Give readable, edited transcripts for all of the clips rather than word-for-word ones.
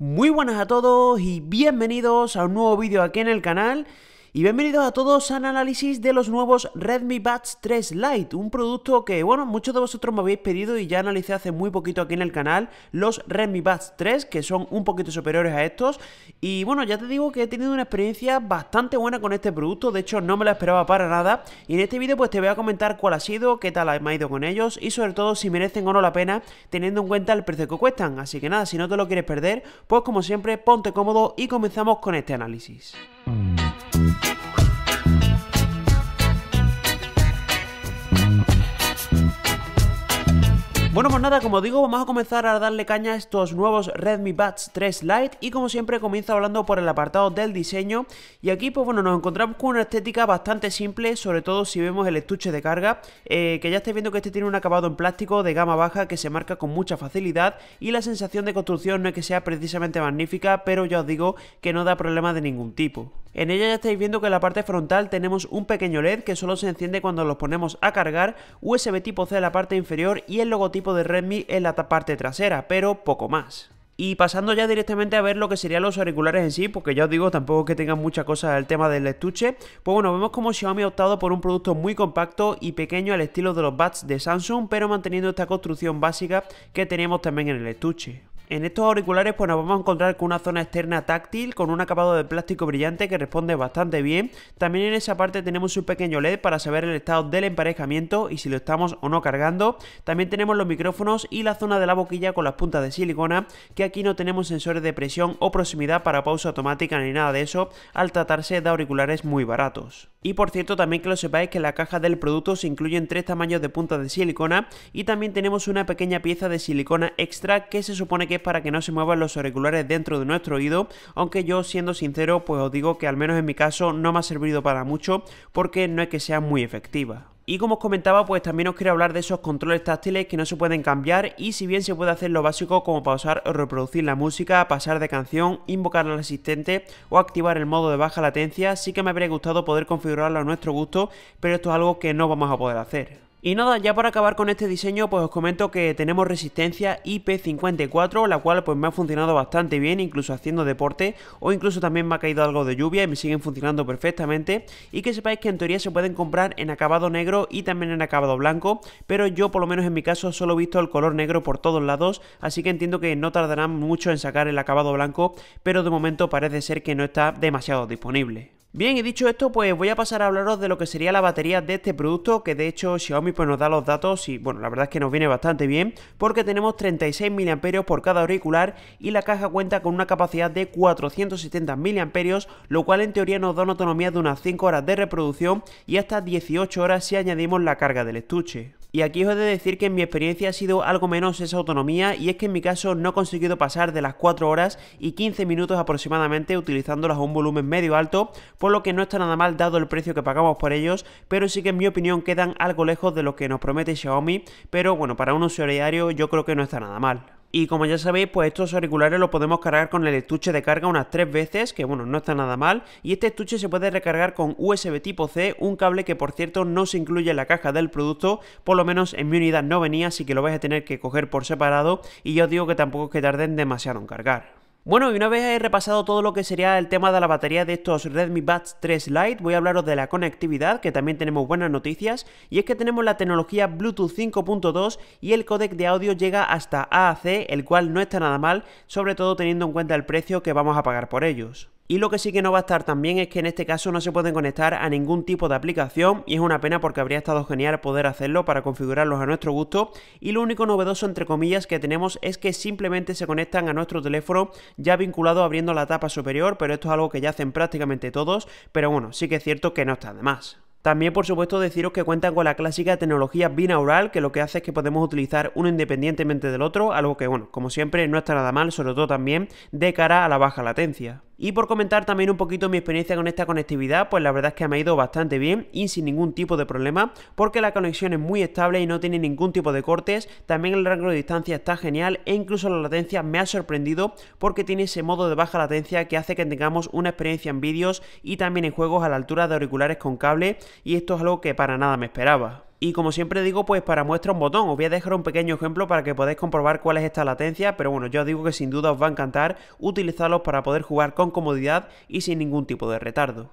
Muy buenas a todos y bienvenidos a un nuevo vídeo aquí en el canal y bienvenidos a todos al análisis de los nuevos Redmi Buds 3 Lite, un producto que, bueno, muchos de vosotros me habéis pedido y ya analicé hace muy poquito aquí en el canal los Redmi Buds 3, que son un poquito superiores a estos. Y bueno, ya te digo que he tenido una experiencia bastante buena con este producto, de hecho no me la esperaba para nada. Y en este vídeo pues te voy a comentar cuál ha sido, qué tal me ha ido con ellos y sobre todo si merecen o no la pena teniendo en cuenta el precio que cuestan. Así que nada, si no te lo quieres perder, pues como siempre ponte cómodo y comenzamos con este análisis. Bueno, pues nada, como digo, vamos a comenzar a darle caña a estos nuevos Redmi Buds 3 Lite y como siempre comienzo hablando por el apartado del diseño y aquí pues bueno, nos encontramos con una estética bastante simple, sobre todo si vemos el estuche de carga, que ya estáis viendo que este tiene un acabado en plástico de gama baja que se marca con mucha facilidad y la sensación de construcción no es que sea precisamente magnífica, pero ya os digo que no da problemas de ningún tipo. En ella ya estáis viendo que en la parte frontal tenemos un pequeño LED que solo se enciende cuando los ponemos a cargar, USB tipo C en la parte inferior y el logotipo de Redmi en la parte trasera, pero poco más. Y pasando ya directamente a ver lo que serían los auriculares en sí, porque ya os digo, tampoco que tengan mucha cosa el tema del estuche, pues bueno, vemos como Xiaomi ha optado por un producto muy compacto y pequeño al estilo de los Buds de Samsung, pero manteniendo esta construcción básica que tenemos también en el estuche. En estos auriculares pues nos vamos a encontrar con una zona externa táctil con un acabado de plástico brillante que responde bastante bien. También en esa parte tenemos un pequeño LED para saber el estado del emparejamiento y si lo estamos o no cargando. También tenemos los micrófonos y la zona de la boquilla con las puntas de silicona, que aquí no tenemos sensores de presión o proximidad para pausa automática ni nada de eso al tratarse de auriculares muy baratos. Y por cierto, también que lo sepáis que en la caja del producto se incluyen tres tamaños de puntas de silicona y también tenemos una pequeña pieza de silicona extra que se supone que es para que no se muevan los auriculares dentro de nuestro oído, aunque yo siendo sincero pues os digo que al menos en mi caso no me ha servido para mucho porque no es que sea muy efectiva. Y como os comentaba, pues también os quiero hablar de esos controles táctiles que no se pueden cambiar y si bien se puede hacer lo básico como pausar o reproducir la música, pasar de canción, invocar al asistente o activar el modo de baja latencia, sí que me habría gustado poder configurarlo a nuestro gusto, pero esto es algo que no vamos a poder hacer. Y nada, ya para acabar con este diseño pues os comento que tenemos resistencia IP54, la cual pues me ha funcionado bastante bien, incluso haciendo deporte o incluso también me ha caído algo de lluvia y me siguen funcionando perfectamente. Y que sepáis que en teoría se pueden comprar en acabado negro y también en acabado blanco, pero yo por lo menos en mi caso solo he visto el color negro por todos lados, así que entiendo que no tardarán mucho en sacar el acabado blanco, pero de momento parece ser que no está demasiado disponible. Bien, y dicho esto, pues voy a pasar a hablaros de lo que sería la batería de este producto, que de hecho Xiaomi pues nos da los datos y bueno, la verdad es que nos viene bastante bien, porque tenemos 36 mAh por cada auricular y la caja cuenta con una capacidad de 470 mAh, lo cual en teoría nos da una autonomía de unas 5 horas de reproducción y hasta 18 horas si añadimos la carga del estuche. Y aquí os he de decir que en mi experiencia ha sido algo menos esa autonomía y es que en mi caso no he conseguido pasar de las 4 horas y 15 minutos aproximadamente utilizándolas a un volumen medio alto, por lo que no está nada mal dado el precio que pagamos por ellos, pero sí que en mi opinión quedan algo lejos de lo que nos promete Xiaomi, pero bueno, para un usuario diario yo creo que no está nada mal. Y como ya sabéis, pues estos auriculares los podemos cargar con el estuche de carga unas 3 veces, que bueno, no está nada mal. Y este estuche se puede recargar con USB tipo C, un cable que por cierto no se incluye en la caja del producto, por lo menos en mi unidad no venía, así que lo vais a tener que coger por separado y ya os digo que tampoco es que tarden demasiado en cargar. Bueno, y una vez he repasado todo lo que sería el tema de la batería de estos Redmi Buds 3 Lite, voy a hablaros de la conectividad, que también tenemos buenas noticias, y es que tenemos la tecnología Bluetooth 5.2 y el codec de audio llega hasta AAC, el cual no está nada mal, sobre todo teniendo en cuenta el precio que vamos a pagar por ellos. Y lo que sí que no va a estar tan bien es que en este caso no se pueden conectar a ningún tipo de aplicación y es una pena porque habría estado genial poder hacerlo para configurarlos a nuestro gusto. Y lo único novedoso entre comillas que tenemos es que simplemente se conectan a nuestro teléfono ya vinculado abriendo la tapa superior, pero esto es algo que ya hacen prácticamente todos, pero bueno, sí que es cierto que no está de más. También por supuesto deciros que cuentan con la clásica tecnología binaural, que lo que hace es que podemos utilizar uno independientemente del otro, algo que bueno, como siempre no está nada mal, sobre todo también de cara a la baja latencia. Y por comentar también un poquito mi experiencia con esta conectividad, pues la verdad es que me ha ido bastante bien y sin ningún tipo de problema, porque la conexión es muy estable y no tiene ningún tipo de cortes, también el rango de distancia está genial e incluso la latencia me ha sorprendido porque tiene ese modo de baja latencia que hace que tengamos una experiencia en vídeos y también en juegos a la altura de auriculares con cable. Y esto es algo que para nada me esperaba. Y como siempre digo, pues para muestra un botón. Os voy a dejar un pequeño ejemplo para que podáis comprobar cuál es esta latencia, pero bueno, yo os digo que sin duda os va a encantar utilizarlos para poder jugar con comodidad y sin ningún tipo de retardo.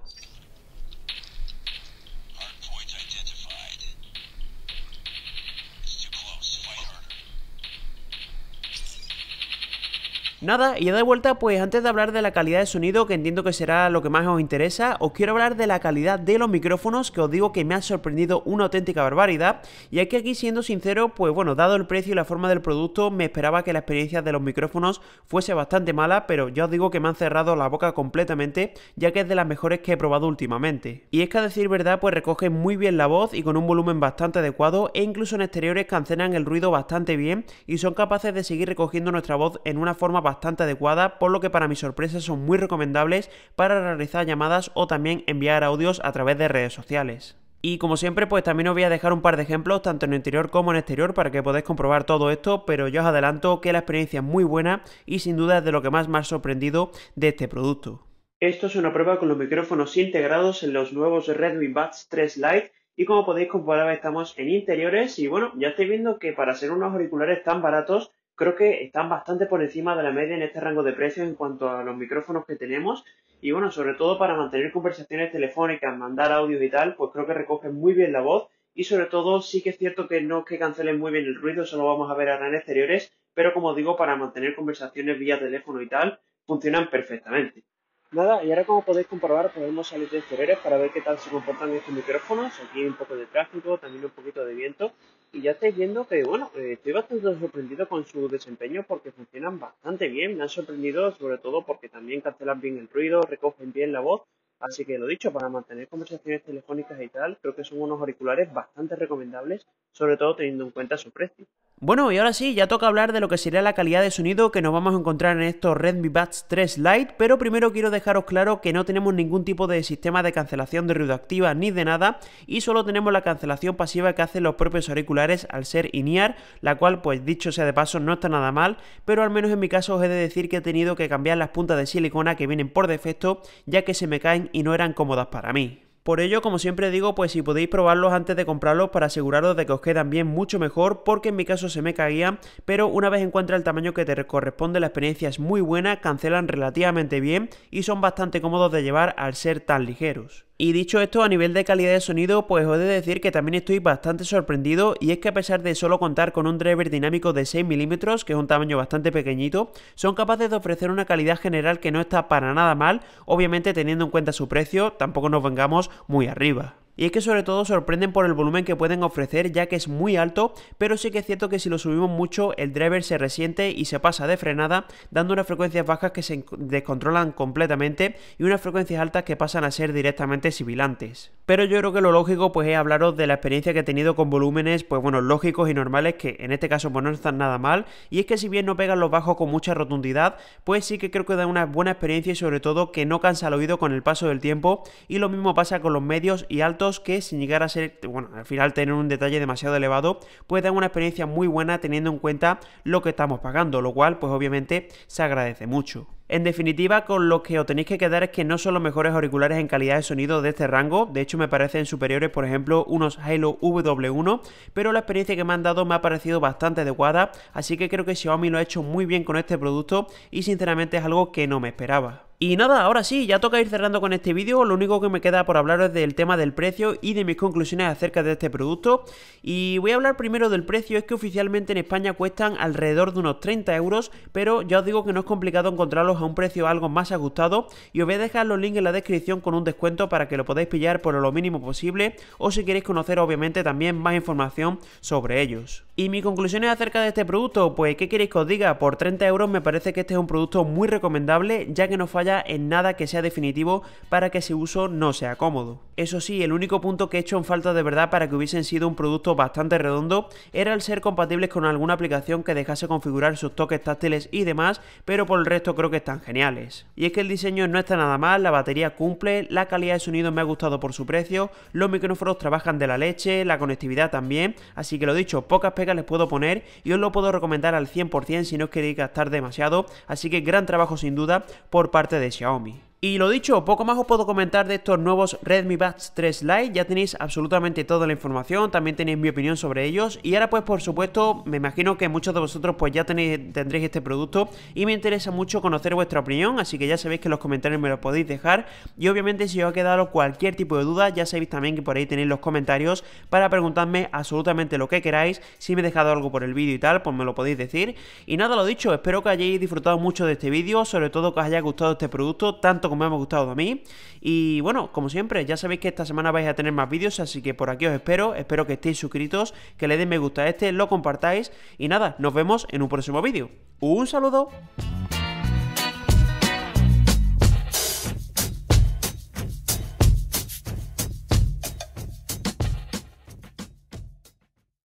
Nada, y ya de vuelta, pues antes de hablar de la calidad de sonido, que entiendo que será lo que más os interesa, os quiero hablar de la calidad de los micrófonos, que os digo que me ha sorprendido una auténtica barbaridad. Y es que aquí, siendo sincero, pues bueno, dado el precio y la forma del producto, me esperaba que la experiencia de los micrófonos fuese bastante mala, pero ya os digo que me han cerrado la boca completamente, ya que es de las mejores que he probado últimamente. Y es que, a decir verdad, pues recogen muy bien la voz y con un volumen bastante adecuado, e incluso en exteriores cancelan el ruido bastante bien y son capaces de seguir recogiendo nuestra voz en una forma bastante adecuada, por lo que para mi sorpresa son muy recomendables para realizar llamadas o también enviar audios a través de redes sociales. Y como siempre, pues también os voy a dejar un par de ejemplos tanto en interior como en exterior para que podáis comprobar todo esto, pero yo os adelanto que la experiencia es muy buena y sin duda es de lo que más me ha sorprendido de este producto. Esto es una prueba con los micrófonos integrados en los nuevos Redmi Buds 3 Lite y como podéis comprobar estamos en interiores y bueno, ya estáis viendo que para ser unos auriculares tan baratos creo que están bastante por encima de la media en este rango de precios en cuanto a los micrófonos que tenemos. Y bueno, sobre todo para mantener conversaciones telefónicas, mandar audios y tal, pues creo que recogen muy bien la voz. Y sobre todo sí que es cierto que no es que cancelen muy bien el ruido, eso lo vamos a ver ahora en exteriores. Pero como digo, para mantener conversaciones vía teléfono y tal, funcionan perfectamente. Nada, y ahora como podéis comprobar podemos salir de exteriores para ver qué tal se comportan estos micrófonos. Aquí hay un poco de tráfico, también un poquito de viento. Y ya estáis viendo que, bueno, estoy bastante sorprendido con su desempeño porque funcionan bastante bien. Me han sorprendido sobre todo porque también cancelan bien el ruido, recogen bien la voz. Así que lo dicho, para mantener conversaciones telefónicas y tal, creo que son unos auriculares bastante recomendables, sobre todo teniendo en cuenta su precio. Bueno, y ahora sí, ya toca hablar de lo que sería la calidad de sonido que nos vamos a encontrar en estos Redmi Buds 3 Lite, pero primero quiero dejaros claro que no tenemos ningún tipo de sistema de cancelación de ruido activa ni de nada, y solo tenemos la cancelación pasiva que hacen los propios auriculares al ser in-ear, la cual, pues dicho sea de paso, no está nada mal, pero al menos en mi caso os he de decir que he tenido que cambiar las puntas de silicona que vienen por defecto, ya que se me caen y no eran cómodas para mí. Por ello, como siempre digo, pues si podéis probarlos antes de comprarlos para aseguraros de que os quedan bien, mucho mejor, porque en mi caso se me caían, pero una vez encuentras el tamaño que te corresponde la experiencia es muy buena, cancelan relativamente bien y son bastante cómodos de llevar al ser tan ligeros. Y dicho esto, a nivel de calidad de sonido, pues os he de decir que también estoy bastante sorprendido, y es que a pesar de solo contar con un driver dinámico de 6 mm, que es un tamaño bastante pequeñito, son capaces de ofrecer una calidad general que no está para nada mal, obviamente teniendo en cuenta su precio, tampoco nos vengamos muy arriba. Y es que sobre todo sorprenden por el volumen que pueden ofrecer, ya que es muy alto, pero sí que es cierto que si lo subimos mucho el driver se resiente y se pasa de frenada, dando unas frecuencias bajas que se descontrolan completamente y unas frecuencias altas que pasan a ser directamente sibilantes. Pero yo creo que lo lógico pues es hablaros de la experiencia que he tenido con volúmenes pues bueno, lógicos y normales, que en este caso pues no están nada mal, y es que si bien no pegan los bajos con mucha rotundidad, pues sí que creo que da una buena experiencia y sobre todo que no cansa el oído con el paso del tiempo, y lo mismo pasa con los medios y altos, que sin llegar a ser, bueno, al final tener un detalle demasiado elevado, pues dan una experiencia muy buena teniendo en cuenta lo que estamos pagando, lo cual pues obviamente se agradece mucho. En definitiva, con lo que os tenéis que quedar es que no son los mejores auriculares en calidad de sonido de este rango, de hecho me parecen superiores por ejemplo unos Hilo W1, pero la experiencia que me han dado me ha parecido bastante adecuada, así que creo que Xiaomi lo ha hecho muy bien con este producto y sinceramente es algo que no me esperaba. Y nada, ahora sí, ya toca ir cerrando con este vídeo. Lo único que me queda por hablar es del tema del precio y de mis conclusiones acerca de este producto. Y voy a hablar primero del precio. Es que oficialmente en España cuestan alrededor de unos 30 euros, pero ya os digo que no es complicado encontrarlos a un precio algo más ajustado, y os voy a dejar los links en la descripción con un descuento para que lo podáis pillar por lo mínimo posible, o si queréis conocer obviamente también más información sobre ellos. Y mis conclusiones acerca de este producto, pues ¿qué queréis que os diga? Por 30 euros me parece que este es un producto muy recomendable, ya que no falla en nada que sea definitivo para que ese uso no sea cómodo. Eso sí, el único punto que he hecho en falta de verdad para que hubiesen sido un producto bastante redondo era el ser compatibles con alguna aplicación que dejase configurar sus toques táctiles y demás, pero por el resto creo que están geniales. Y es que el diseño no está nada mal, la batería cumple, la calidad de sonido me ha gustado por su precio, los micrófonos trabajan de la leche, la conectividad también, así que lo dicho, pocas pegas les puedo poner y os lo puedo recomendar al 100% si no os queréis gastar demasiado, así que gran trabajo sin duda por parte de Xiaomi. Y lo dicho, poco más os puedo comentar de estos nuevos Redmi Buds 3 Lite, ya tenéis absolutamente toda la información, también tenéis mi opinión sobre ellos y ahora pues por supuesto me imagino que muchos de vosotros pues ya tendréis este producto y me interesa mucho conocer vuestra opinión, así que ya sabéis que en los comentarios me lo podéis dejar y obviamente si os ha quedado cualquier tipo de duda ya sabéis también que por ahí tenéis los comentarios para preguntarme absolutamente lo que queráis, si me he dejado algo por el vídeo y tal pues me lo podéis decir y nada, lo dicho, espero que hayáis disfrutado mucho de este vídeo, sobre todo que os haya gustado este producto tanto como me ha gustado a mí y bueno, como siempre ya sabéis que esta semana vais a tener más vídeos, así que por aquí os espero que estéis suscritos, que le deis me gusta a este, lo compartáis y nada, nos vemos en un próximo vídeo. ¡Un saludo!